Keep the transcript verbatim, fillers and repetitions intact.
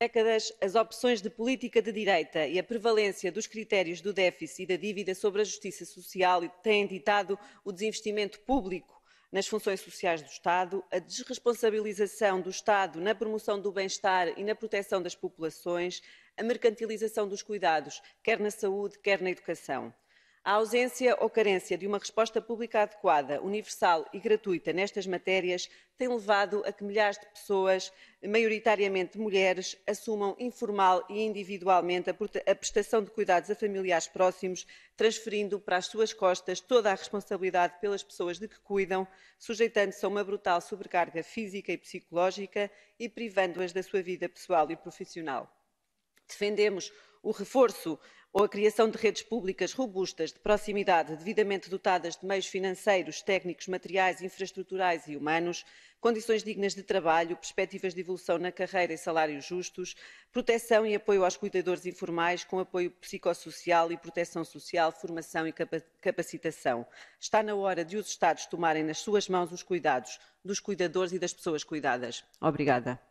décadas, as opções de política de direita e a prevalência dos critérios do déficit e da dívida sobre a justiça social têm ditado o desinvestimento público nas funções sociais do Estado, a desresponsabilização do Estado na promoção do bem-estar e na proteção das populações, a mercantilização dos cuidados, quer na saúde, quer na educação. A ausência ou carência de uma resposta pública adequada, universal e gratuita nestas matérias tem levado a que milhares de pessoas, maioritariamente mulheres, assumam informal e individualmente a prestação de cuidados a familiares próximos, transferindo para as suas costas toda a responsabilidade pelas pessoas de que cuidam, sujeitando-se a uma brutal sobrecarga física e psicológica e privando-as da sua vida pessoal e profissional. Defendemos o reforço ou a criação de redes públicas robustas, de proximidade, devidamente dotadas de meios financeiros, técnicos, materiais, infraestruturais e humanos, condições dignas de trabalho, perspectivas de evolução na carreira e salários justos, proteção e apoio aos cuidadores informais, com apoio psicossocial e proteção social, formação e capacitação. Está na hora de os Estados tomarem nas suas mãos os cuidados dos cuidadores e das pessoas cuidadas. Obrigada.